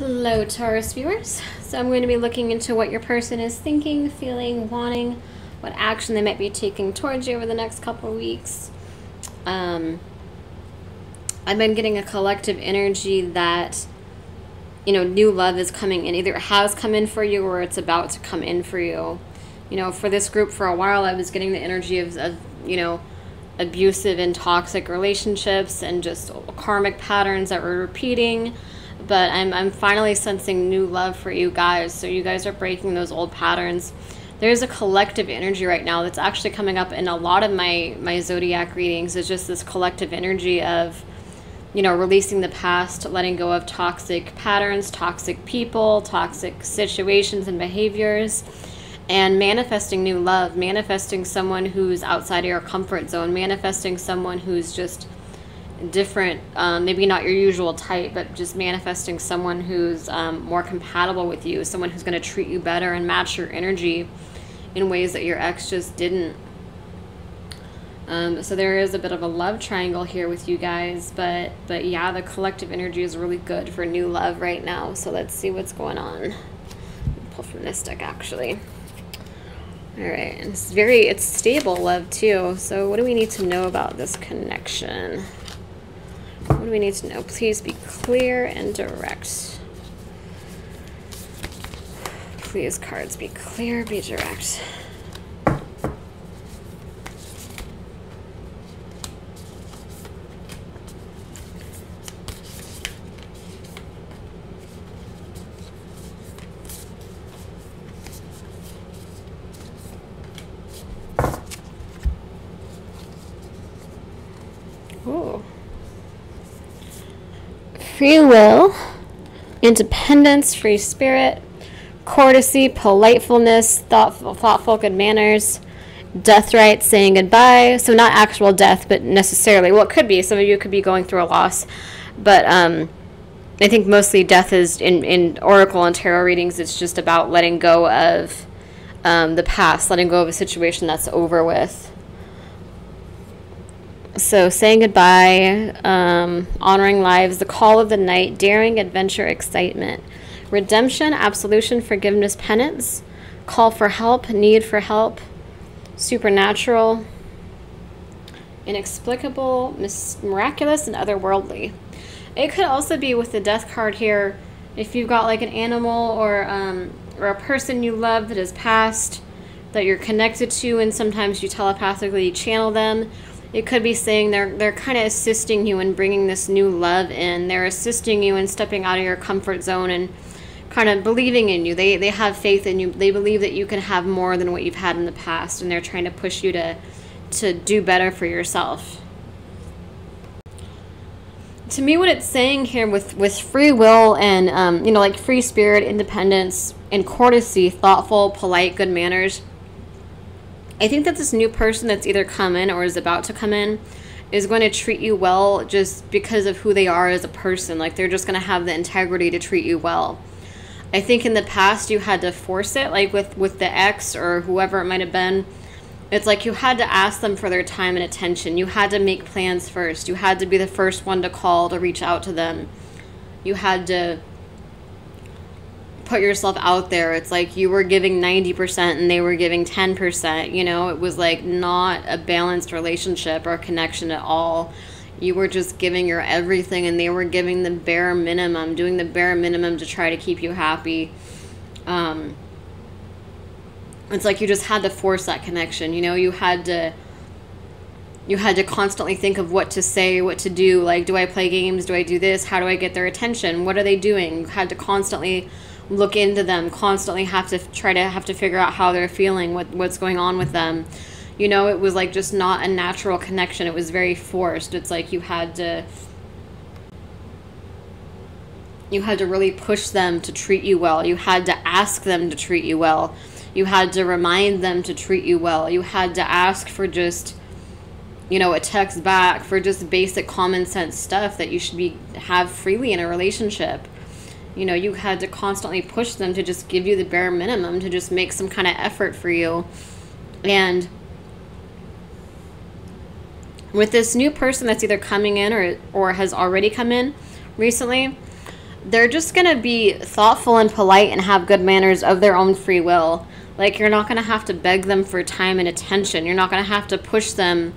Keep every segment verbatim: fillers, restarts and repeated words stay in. Hello Taurus viewers. So I'm going to be looking into what your person is thinking, feeling, wanting, what action they might be taking towards you over the next couple of weeks. Um, I've been getting a collective energy that, you know, new love is coming in, either it has come in for you or it's about to come in for you. You know, for this group for a while, I was getting the energy of, of you know, abusive and toxic relationships and just karmic patterns that were repeating. But I'm, I'm finally sensing new love for you guys. So you guys are breaking those old patterns. There's a collective energy right now that's actually coming up in a lot of my, my zodiac readings. It's just this collective energy of, you know, releasing the past, letting go of toxic patterns, toxic people, toxic situations and behaviors, and manifesting new love, manifesting someone who's outside of your comfort zone, manifesting someone who's just different, um, maybe not your usual type, but just manifesting someone who's um, more compatible with you, someone who's going to treat you better and match your energy in ways that your ex just didn't. Um, so there is a bit of a love triangle here with you guys, but but yeah, the collective energy is really good for new love right now. So let's see what's going on. Pull from this deck actually. All right, and it's very it's stable love too. So what do we need to know about this connection? What do we need to know? Please be clear and direct. Please, cards, be clear, be direct. Ooh. Free will, independence, free spirit, courtesy, politefulness, thoughtful, thoughtful, good manners, death rites, saying goodbye. So not actual death, but necessarily. Well, it could be. Some of you could be going through a loss. But um, I think mostly death is, in, in oracle and tarot readings, it's just about letting go of um, the past, letting go of a situation that's over with. So saying goodbye, um, honoring lives, the call of the night, daring, adventure, excitement, redemption, absolution, forgiveness, penance, call for help, need for help, supernatural, inexplicable, miraculous, and otherworldly. It could also be with the death card here, if you've got like an animal or, um, or a person you love that has passed, that you're connected to, and sometimes you telepathically channel them. It could be saying they're, they're kind of assisting you in bringing this new love in. They're assisting you in stepping out of your comfort zone and kind of believing in you. They, they have faith in you. They believe that you can have more than what you've had in the past, and they're trying to push you to, to do better for yourself. To me, what it's saying here with, with free will and, um, you know, like free spirit, independence, and courtesy, thoughtful, polite, good manners, I think that this new person that's either come in or is about to come in is going to treat you well just because of who they are as a person. Like, they're just going to have the integrity to treat you well. I think in the past you had to force it, like with, with the ex or whoever it might have been. It's like you had to ask them for their time and attention. You had to make plans first. You had to be the first one to call, to reach out to them. You had to put yourself out there. It's like you were giving ninety percent and they were giving ten percent. You know, it was like not a balanced relationship or connection at all. You were just giving your everything and they were giving the bare minimum, doing the bare minimum to try to keep you happy. Um, it's like you just had to force that connection. You know, you had to you had to constantly think of what to say, what to do. Like, do I play games? Do I do this? How do I get their attention? What are they doing? You had to constantly look into them, constantly have to try to have to figure out how they're feeling, what what's going on with them. You know, it was like just not a natural connection. It was very forced. It's like you had to you had to really push them to treat you well. You had to ask them to treat you well. You had to remind them to treat you well. You had to ask for just, you know, a text back, for just basic common sense stuff that you should be have freely in a relationship. You know, you had to constantly push them to just give you the bare minimum, to just make some kind of effort for you. And with this new person that's either coming in or, or has already come in recently, they're just going to be thoughtful and polite and have good manners of their own free will. Like, you're not going to have to beg them for time and attention. You're not going to have to push them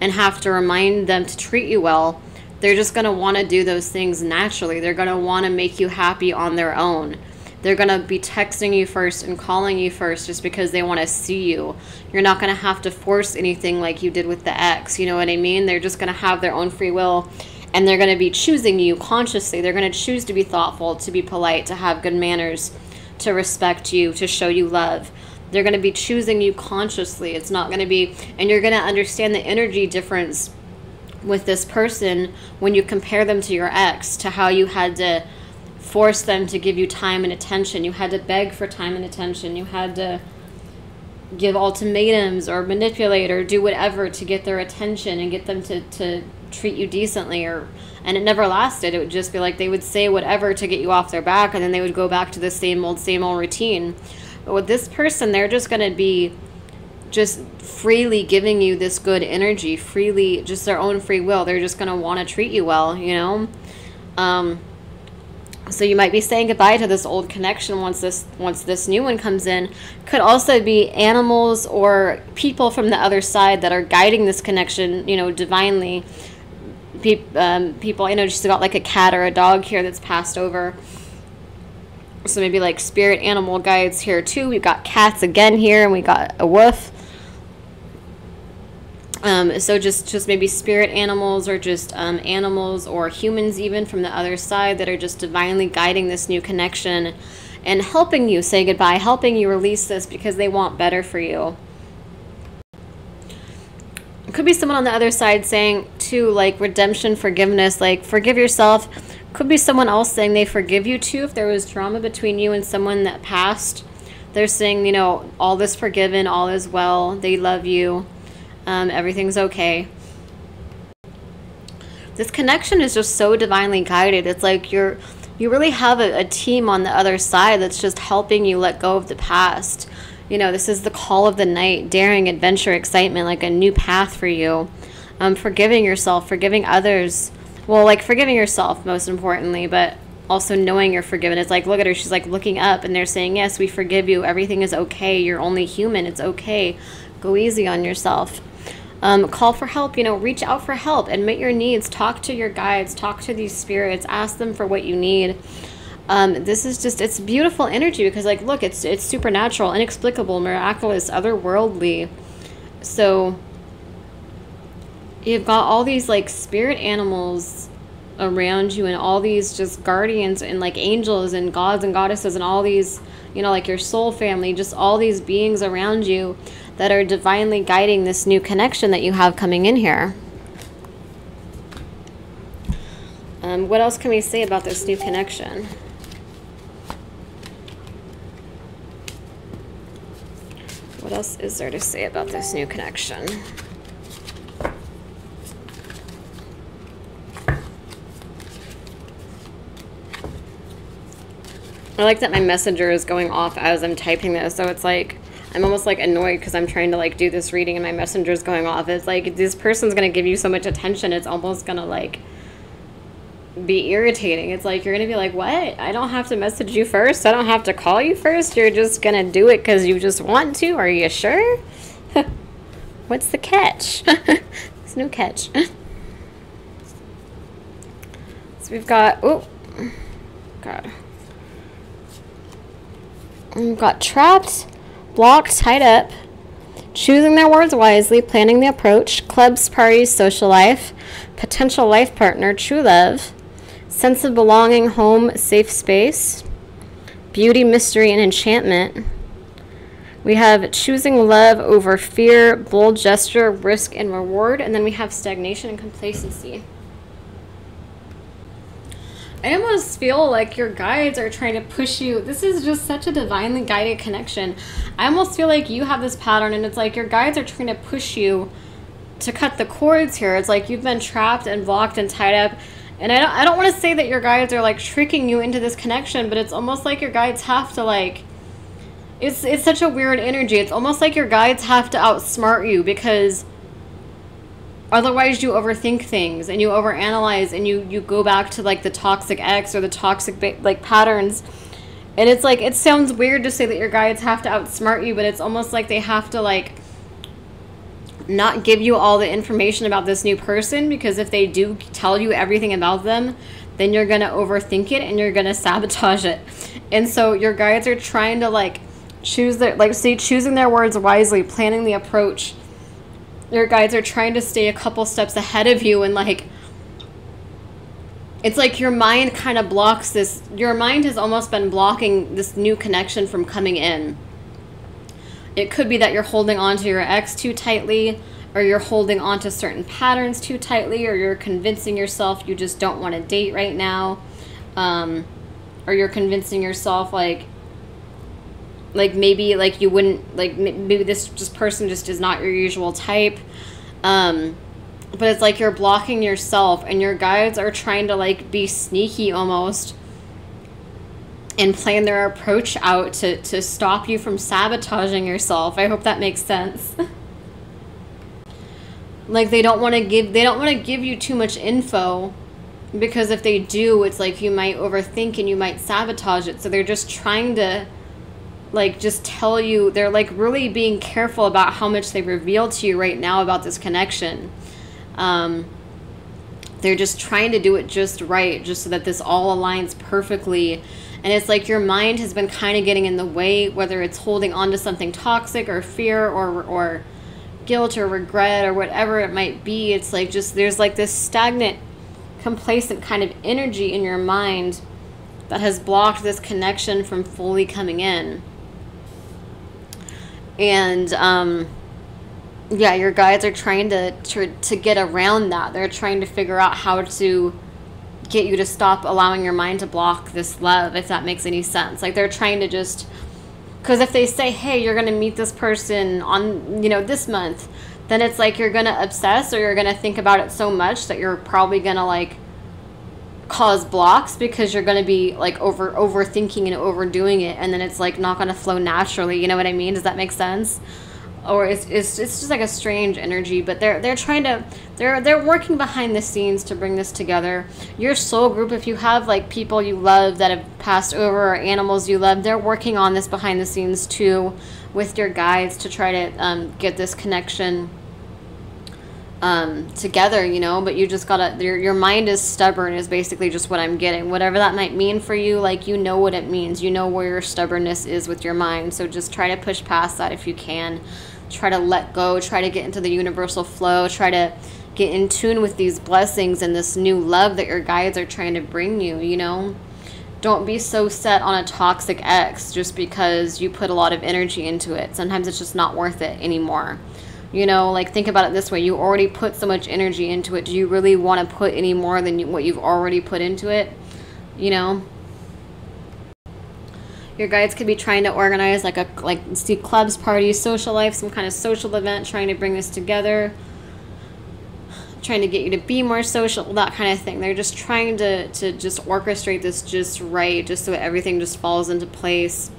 and have to remind them to treat you well. They're just going to want to do those things naturally. They're going to want to make you happy on their own. They're going to be texting you first and calling you first just because they want to see you. You're not going to have to force anything like you did with the ex. You know what I mean? They're just going to have their own free will. And they're going to be choosing you consciously. They're going to choose to be thoughtful, to be polite, to have good manners, to respect you, to show you love. They're going to be choosing you consciously. It's not going to be, and you're going to understand the energy difference with this person when you compare them to your ex, to how you had to force them to give you time and attention. You had to beg for time and attention. You had to give ultimatums or manipulate or do whatever to get their attention and get them to, to treat you decently, or and it never lasted. It would just be like they would say whatever to get you off their back, and then they would go back to the same old same old routine. But with this person, they're just going to be just freely giving you this good energy, freely, just their own free will. They're just going to want to treat you well, you know. Um so you might be saying goodbye to this old connection once this once this new one comes in. Could also be animals or people from the other side that are guiding this connection, you know, divinely. Um, people, you know, just got like a cat or a dog here that's passed over. So maybe like spirit animal guides here too. We've got cats again here, and we got a wolf. Um, so just, just maybe spirit animals, or just um, animals or humans even from the other side that are just divinely guiding this new connection and helping you say goodbye, helping you release this because they want better for you. Could be someone on the other side saying too, like redemption, forgiveness, like forgive yourself. Could be someone else saying they forgive you too. If there was drama between you and someone that passed, they're saying, you know, all is forgiven, all is well, they love you, um, everything's okay. This connection is just so divinely guided. It's like you're you really have a, a team on the other side that's just helping you let go of the past. You know, this is the call of the night, daring, adventure, excitement, like a new path for you. Um, forgiving yourself, forgiving others. Well, like forgiving yourself, most importantly, but also knowing you're forgiven. It's like, look at her. She's like looking up and they're saying, yes, we forgive you. Everything is okay. You're only human. It's okay. Go easy on yourself. Um, call for help. You know, reach out for help. Admit your needs. Talk to your guides. Talk to these spirits. Ask them for what you need. Um, this is just, it's beautiful energy because, like, look, it's it's supernatural, inexplicable, miraculous, otherworldly. So you've got all these, like, spirit animals around you and all these just guardians and, like, angels and gods and goddesses and all these, you know, like your soul family, just all these beings around you that are divinely guiding this new connection that you have coming in here. Um, what else can we say about this new connection? What else is there to say about this new connection? I like that my messenger is going off as I'm typing this, so it's like I'm almost like annoyed because I'm trying to like do this reading and my messenger is going off. It's like this person's gonna give you so much attention, it's almost gonna like be irritating. It's like you're gonna be like, what? I don't have to message you first, I don't have to call you first, you're just gonna do it because you just want to. Are you sure? What's the catch? There's no catch. So we've got, oh god, we've got trapped, blocked, tied up, choosing their words wisely, planning the approach, clubs, parties, social life, potential life partner, true love, sense of belonging, home, safe space, beauty, mystery, and enchantment. We have choosing love over fear, bold gesture, risk, and reward, and then we have stagnation and complacency. I almost feel like your guides are trying to push you. This is just such a divinely guided connection. I almost feel like you have this pattern, and it's like your guides are trying to push you to cut the cords here. It's like you've been trapped and blocked and tied up. And I don't, I don't want to say that your guides are like tricking you into this connection, but it's almost like your guides have to like, it's, it's such a weird energy. It's almost like your guides have to outsmart you because Otherwise, you overthink things and you overanalyze and you, you go back to, like, the toxic ex or the toxic, ba like, patterns. And it's, like, it sounds weird to say that your guides have to outsmart you, but it's almost like they have to, like, not give you all the information about this new person, because if they do tell you everything about them, then you're going to overthink it and you're going to sabotage it. And so your guides are trying to, like, choose their, like, say, choosing their words wisely, planning the approach. Your guides are trying to stay a couple steps ahead of you, and, like, it's like your mind kind of blocks this. Your mind has almost been blocking this new connection from coming in. It could be that you're holding on to your ex too tightly, or you're holding on to certain patterns too tightly, or you're convincing yourself you just don't want to date right now, um, or you're convincing yourself, like, like maybe, like, you wouldn't, like, maybe this just person just is not your usual type. Um, but it's like you're blocking yourself, and your guides are trying to, like, be sneaky almost and plan their approach out to, to stop you from sabotaging yourself. I hope that makes sense. Like, they don't want to give, they don't want to give you too much info, because if they do, it's like you might overthink and you might sabotage it. So they're just trying to, like, just tell you, they're, like, really being careful about how much they reveal to you right now about this connection. Um, they're just trying to do it just right, just so that this all aligns perfectly. And it's like your mind has been kind of getting in the way, whether it's holding on to something toxic or fear or, or guilt or regret or whatever it might be. It's like just there's like this stagnant, complacent kind of energy in your mind that has blocked this connection from fully coming in. And um, yeah, your guides are trying to, to, to get around that. They're trying to figure out how to get you to stop allowing your mind to block this love, if that makes any sense. Like, they're trying to just, because if they say, hey, you're going to meet this person on, you know, this month, then it's like you're going to obsess or you're going to think about it so much that you're probably going to, like, cause blocks, because you're going to be, like, over overthinking and overdoing it, and then it's, like, not going to flow naturally. You know what I mean? Does that make sense? Or it's, it's it's just like a strange energy, but they're they're trying to they're they're working behind the scenes to bring this together. Your soul group, if you have, like, people you love that have passed over or animals you love, they're working on this behind the scenes too, with your guides, to try to um, get this connection um, together, you know. But you just gotta, your your mind is stubborn, is basically just what I'm getting. Whatever that might mean for you, like, you know what it means. You know where your stubbornness is with your mind. So just try to push past that if you can. Try to let go, try to get into the universal flow, try to get in tune with these blessings and this new love that your guides are trying to bring you, you know? Don't be so set on a toxic ex just because you put a lot of energy into it. Sometimes it's just not worth it anymore. You know, like, think about it this way. You already put so much energy into it. Do you really want to put any more than you, what you've already put into it? You know? Your guides could be trying to organize, like, a like see clubs, parties, social life, some kind of social event, trying to bring this together, trying to get you to be more social, that kind of thing. They're just trying to, to just orchestrate this just right, just so that everything just falls into place.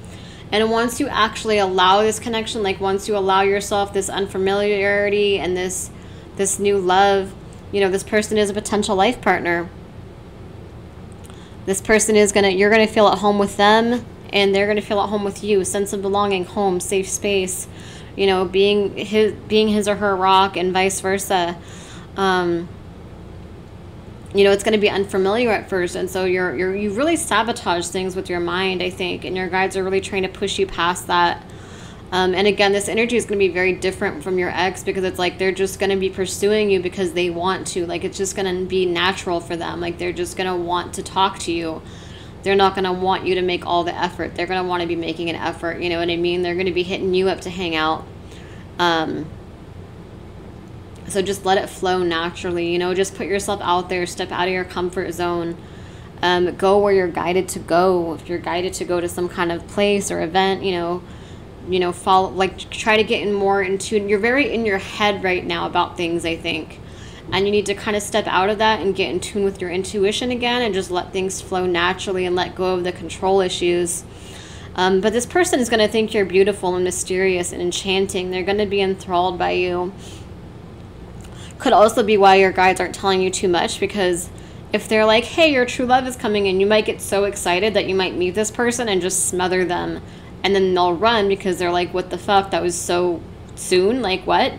And once you actually allow this connection, like, once you allow yourself this unfamiliarity and this, this new love, you know, this person is a potential life partner. This person is going to, you're going to feel at home with them, and they're going to feel at home with you. Sense of belonging, home, safe space, you know, being his, being his or her rock, and vice versa. Um, you know, it's going to be unfamiliar at first, and so you're, you're, you really sabotage things with your mind, I think, and your guides are really trying to push you past that. Um, and again, this energy is going to be very different from your ex, because it's like they're just going to be pursuing you because they want to. Like, it's just going to be natural for them. Like, they're just going to want to talk to you. They're not going to want you to make all the effort. They're going to want to be making an effort. You know what I mean? They're going to be hitting you up to hang out. Um, so just let it flow naturally. You know, just put yourself out there. Step out of your comfort zone. Um, go where you're guided to go. If you're guided to go to some kind of place or event, you know, you know, follow, like, try to get in more in tune. You're very in your head right now about things, I think. And you need to kind of step out of that and get in tune with your intuition again, and just let things flow naturally and let go of the control issues. Um, but this person is going to think you're beautiful and mysterious and enchanting. They're going to be enthralled by you. could also be why your guides aren't telling you too much, because if they're like, hey, your true love is coming in, you might get so excited that you might meet this person and just smother them, and then they'll run because they're like, what the fuck, that was so soon, like what?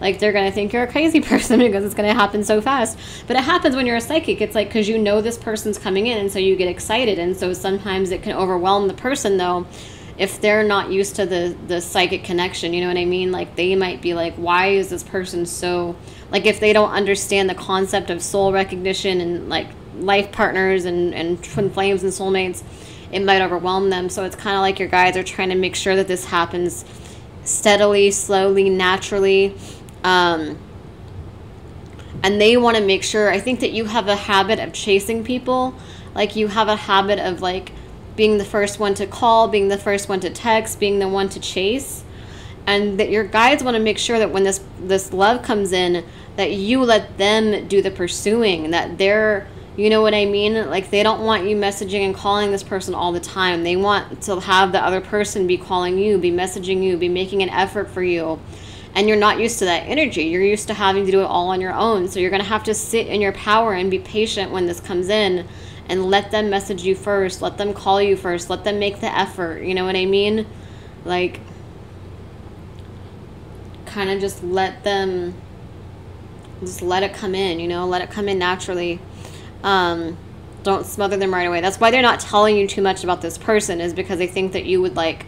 Like, they're going to think you're a crazy person because it's going to happen so fast. But it happens when you're a psychic. It's like, because you know this person's coming in, and so you get excited. And so sometimes it can overwhelm the person, though, if they're not used to the, the psychic connection. You know what I mean? Like, they might be like, why is this person so... Like, if they don't understand the concept of soul recognition and, like, life partners and, and twin flames and soulmates, it might overwhelm them. So it's kind of like your guides are trying to make sure that this happens steadily, slowly, naturally. Um, and they want to make sure, I think that you have a habit of chasing people. Like, you have a habit of, like, being the first one to call, being the first one to text, being the one to chase. And that your guides want to make sure that when this, this love comes in, that you let them do the pursuing, that they're, you know what I mean? Like, they don't want you messaging and calling this person all the time. They want to have the other person be calling you, be messaging you, be making an effort for you. And you're not used to that energy. You're used to having to do it all on your own. So you're going to have to sit in your power and be patient when this comes in, and let them message you first. Let them call you first. Let them make the effort. You know what I mean? Like, kind of just let them, just let it come in, you know, let it come in naturally. Um, don't smother them right away. That's why they're not telling you too much about this person, is because they think that you would, like,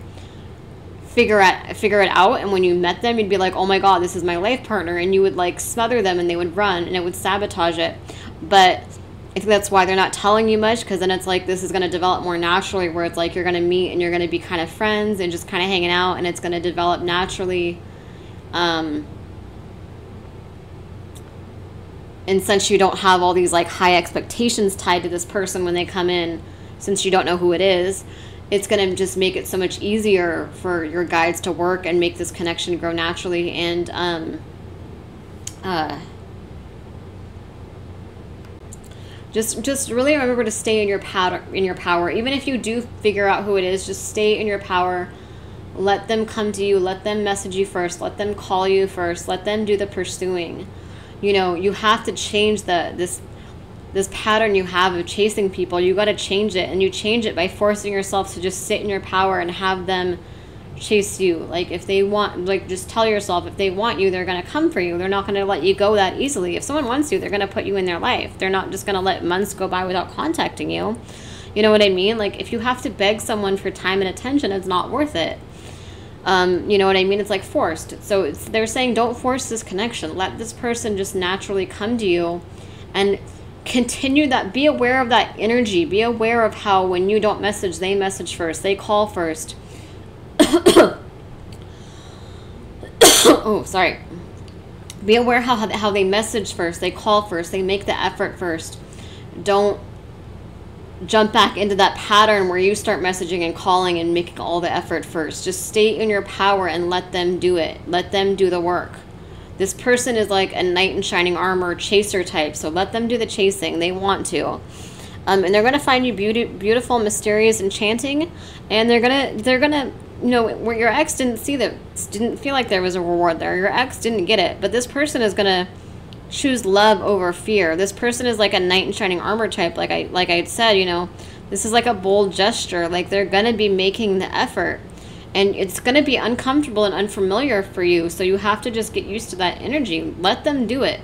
figure it, figure it out, and when you met them, you'd be like, oh my god, this is my life partner, and you would, like, smother them, and they would run, and it would sabotage it. But I think that's why they're not telling you much, because then it's like, this is going to develop more naturally, where it's like, you're going to meet, and you're going to be kind of friends, and just kind of hanging out, and it's going to develop naturally. Um, and since you don't have all these, like, high expectations tied to this person when they come in, since you don't know who it is, it's going to just make it so much easier for your guides to work and make this connection grow naturally. And um, uh, just just really remember to stay in your power, in your power. Even if you do figure out who it is, just stay in your power. Let them come to you. Let them message you first. Let them call you first. Let them do the pursuing. You know, you have to change the this. This pattern you have of chasing people. You got to change it, and you change it by forcing yourself to just sit in your power and have them chase you. Like, if they want, like, just tell yourself, if they want you, they're going to come for you. They're not going to let you go that easily. If someone wants you, they're going to put you in their life. They're not just going to let months go by without contacting you. You know what I mean? Like, if you have to beg someone for time and attention, it's not worth it. Um, you know what I mean? It's like forced. So it's, they're saying, don't force this connection. Let this person just naturally come to you, and continue that. Be aware of that energy. Be aware of how when you don't message, they message first. They call first. Oh, sorry. Be aware how how they message first. They call first. They make the effort first. Don't jump back into that pattern where you start messaging and calling and making all the effort first. Just stay in your power and let them do it. Let them do the work. This person is like a knight in shining armor chaser type, so let them do the chasing. They want to. Um, and they're going to find you beauty, beautiful, mysterious, enchanting, and they're going to, they're going to, you know, where your ex didn't see that, didn't feel like there was a reward there. Your ex didn't get it, but this person is going to choose love over fear. This person is like a knight in shining armor type, like I, like I said, you know, this is like a bold gesture. Like, they're going to be making the effort. And it's going to be uncomfortable and unfamiliar for you, so you have to just get used to that energy. Let them do it.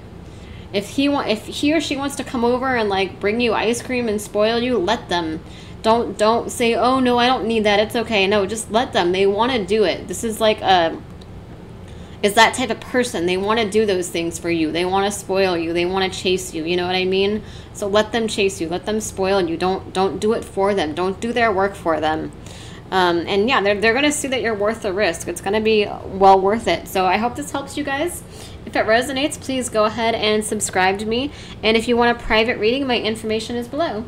If he want, if he or she wants to come over and, like, bring you ice cream and spoil you, let them. Don't don't say, oh no, I don't need that. It's okay. No, just let them. They want to do it. This is like a, is that type of person. They want to do those things for you. They want to spoil you. They want to chase you. You know what I mean? So let them chase you. Let them spoil you. Don't don't do it for them. Don't do their work for them. Um, and yeah, they're, they're going to see that you're worth the risk. It's going to be well worth it. So I hope this helps you guys. If it resonates, please go ahead and subscribe to me. And if you want a private reading, my information is below.